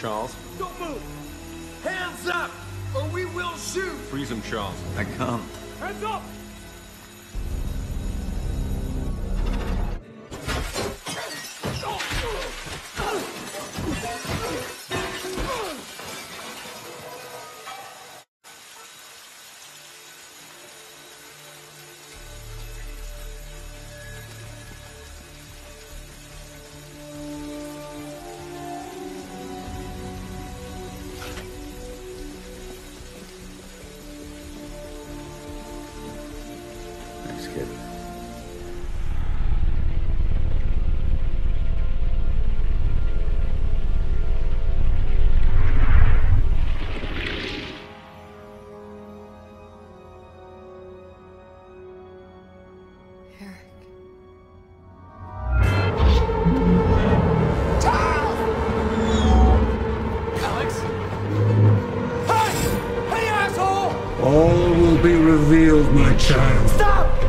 Charles. Don't move! Hands up, or we will shoot! Freeze him, Charles. I can't. Hands up! All will be revealed, my child. Stop!